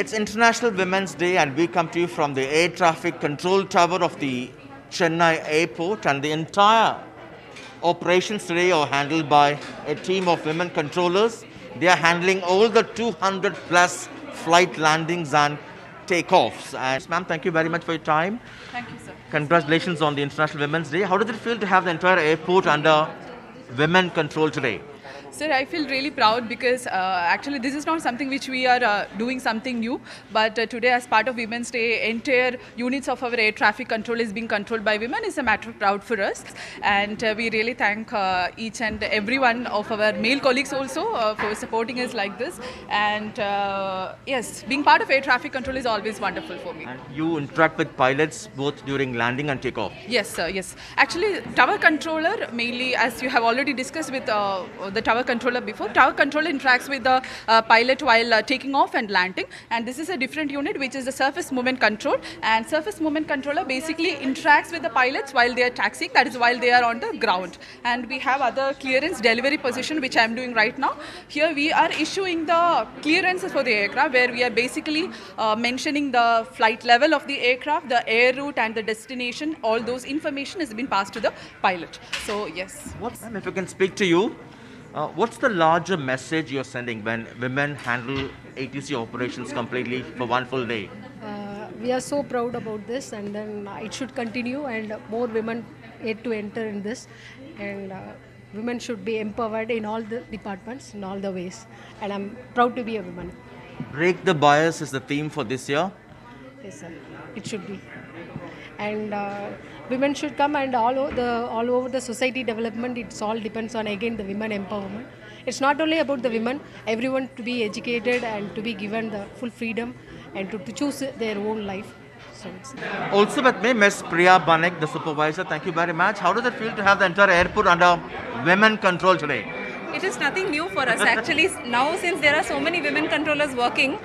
It's International Women's Day, and we come to you from the air traffic control tower of the Chennai Airport, and the entire operations today are handled by a team of women controllers. They are handling all the 200 plus flight landings and takeoffs. And ma'am, thank you very much for your time. Thank you, sir. Congratulations on the International Women's Day. How does it feel to have the entire airport under women control today? Sir, I feel really proud because actually this is not something which we are doing something new, but today as part of Women's Day, entire units of our air traffic control is being controlled by women. It's a matter of proud for us, and we really thank each and every one of our male colleagues also for supporting us like this, and yes, being part of air traffic control is always wonderful for me. And you interact with pilots both during landing and takeoff? Yes, sir, yes. Actually, tower controller mainly, as you have already discussed with the tower controller before. Tower controller interacts with the pilot while taking off and landing, and this is a different unit which is the surface movement control, and surface movement controller basically interacts with the pilots while they are taxiing, that is while they are on the ground. And we have other clearance delivery position which I am doing right now. Here we are issuing the clearances for the aircraft, where we are basically mentioning the flight level of the aircraft, the air route and the destination. All those information has been passed to the pilot. So yes. What, ma'am, if I can speak to you? What's the larger message you're sending when women handle ATC operations completely for one full day? We are so proud about this, and then it should continue, and more women need to enter in this, and women should be empowered in all the departments, in all the ways, and I'm proud to be a woman. Break the bias is the theme for this year? Yes, sir. It should be. And women should come, and all over the society development, it's all depends on again the women empowerment. It's not only about the women, everyone to be educated and to be given the full freedom and to choose their own life. So also with me, Ms. Priya Banerjee, the supervisor. Thank you very much. How does it feel to have the entire airport under women control today? It is nothing new for us actually. Now since there are so many women controllers working,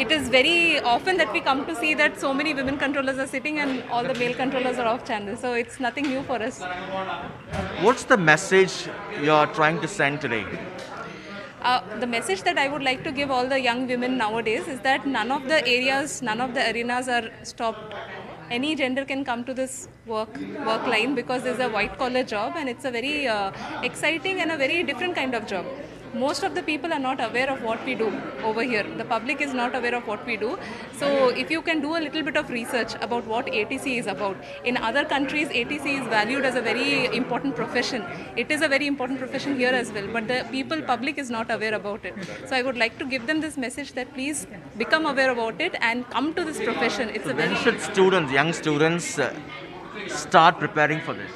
it is very often that we come to see that so many women controllers are sitting and all the male controllers are off channel. So it's nothing new for us. What's the message you are trying to send today? The message that I would like to give all the young women nowadays is that none of the areas, none of the arenas are stopped. Any gender can come to this work line, because there's a white collar job, and it's a very exciting and a very different kind of job. Most of the people are not aware of what we do over here. The public is not aware of what we do. So if you can do a little bit of research about what ATC is about. In other countries, ATC is valued as a very important profession. It is a very important profession here as well, but the public is not aware about it. So I would like to give them this message that please become aware about it and come to this profession. It's so a very... When should students, young students, start preparing for this?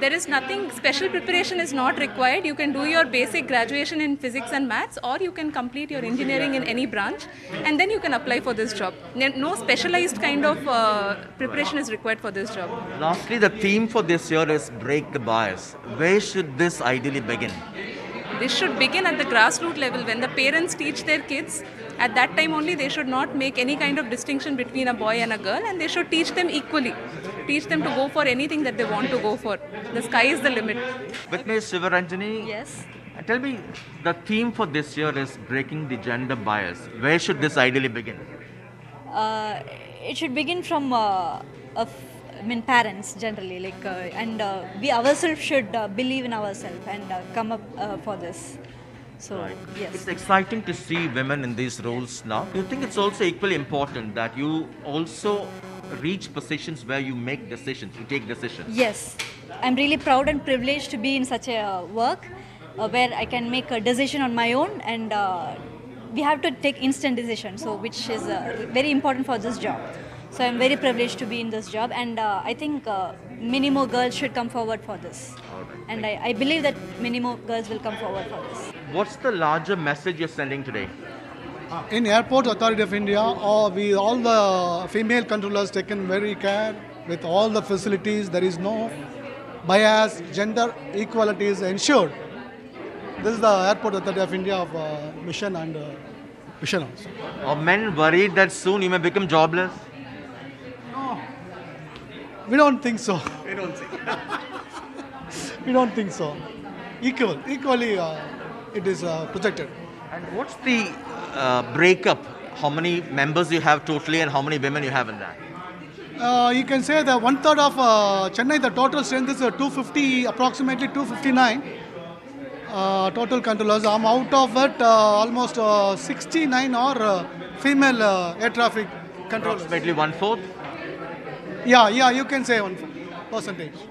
There is nothing, special preparation is not required. You can do your basic graduation in physics and maths, or you can complete your engineering in any branch, and then you can apply for this job. No specialized kind of preparation is required for this job. Lastly, the theme for this year is break the bias. Where should this ideally begin? This should begin at the grassroots level, when the parents teach their kids. At that time only, they should not make any kind of distinction between a boy and a girl, and they should teach them equally. Teach them to go for anything that they want to go for. The sky is the limit. Whitney Sivaranjani, yes. Tell me, the theme for this year is breaking the gender bias. Where should this ideally begin? It should begin from parents generally, like, and we ourselves should believe in ourselves and come up for this. So, right. Yes. It's exciting to see women in these roles now. You think it's also equally important that you also reach positions where you make decisions, you take decisions? Yes. I'm really proud and privileged to be in such a work where I can make a decision on my own, and we have to take instant decisions, so which is very important for this job. So I'm very privileged to be in this job, and I think many more girls should come forward for this. Right, and I believe that many more girls will come forward for this. What's the larger message you're sending today? In Airport Authority of India, we all the female controllers taken very care with all the facilities. There is no bias, gender equality is ensured. This is the Airport Authority of India of mission and vision also. Are men worried that soon you may become jobless? We don't think so. We don't think. We don't think so. Equally, it is projected. And what's the breakup how many members you have totally and how many women you have in that? You can say that one-third of Chennai, the total strength is 250, approximately 259 total controllers. Out of it, almost 69 are female air traffic controllers. Approximately one-fourth? Yeah, you can say 1% %.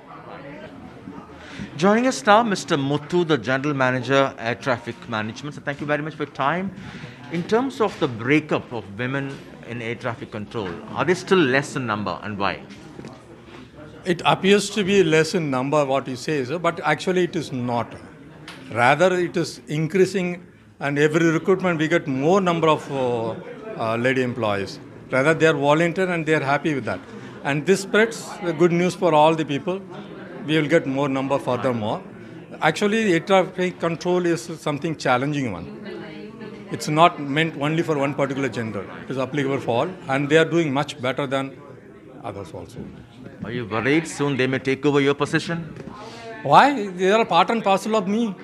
Joining us now, Mr. Muthu, the General Manager, Air Traffic Management. So thank you very much for your time. In terms of the breakup of women in air traffic control, are they still less in number and why? It appears to be less in number, what you say, sir, but actually it is not. Rather, it is increasing, and every recruitment we get more number of lady employees. Rather, they are volunteer and they are happy with that. And this spreads the good news for all the people. We will get more number furthermore. Actually, air traffic control is something challenging one. It's not meant only for one particular gender. It is applicable for all, and they are doing much better than others also. Are you worried soon they may take over your position? Why? They are part and parcel of me.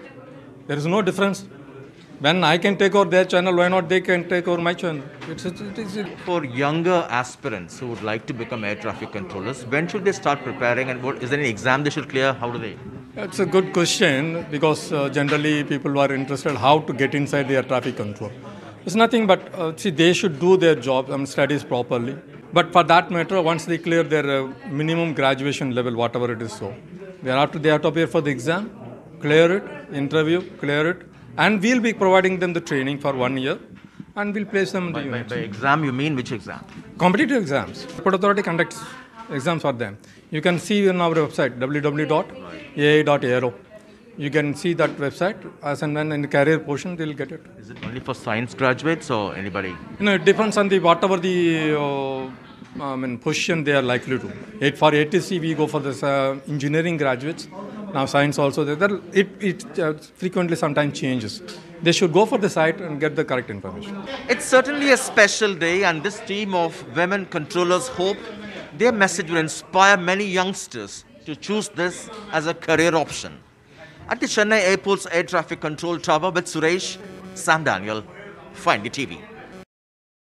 There is no difference. When I can take over their channel, why not they can take over my channel? For younger aspirants who would like to become air traffic controllers, when should they start preparing, and what, is there any exam they should clear? How do they? That's a good question, because generally people are interested how to get inside the air traffic control. It's nothing but, see, they should do their job and studies properly. But for that matter, once they clear their minimum graduation level, whatever it is, so thereafter they have to appear for the exam, clear it, interview, clear it, and we'll be providing them the training for 1 year, and we'll place them in the unit. By exam, you mean which exam? Competitive exams. Airport Authority conducts exams for them. You can see on our website, www.ai.aero. You can see that website. As and when in the career portion, they'll get it. Is it only for science graduates or anybody? No, it depends on the whatever the position they are likely to. For ATC, we go for this engineering graduates. Now science also, it frequently sometimes changes. They should go for the site and get the correct information. It's certainly a special day, and this team of women controllers hope their message will inspire many youngsters to choose this as a career option. At the Chennai Airport's Air Traffic Control Tower with Suresh, Sam Daniel, NDTV.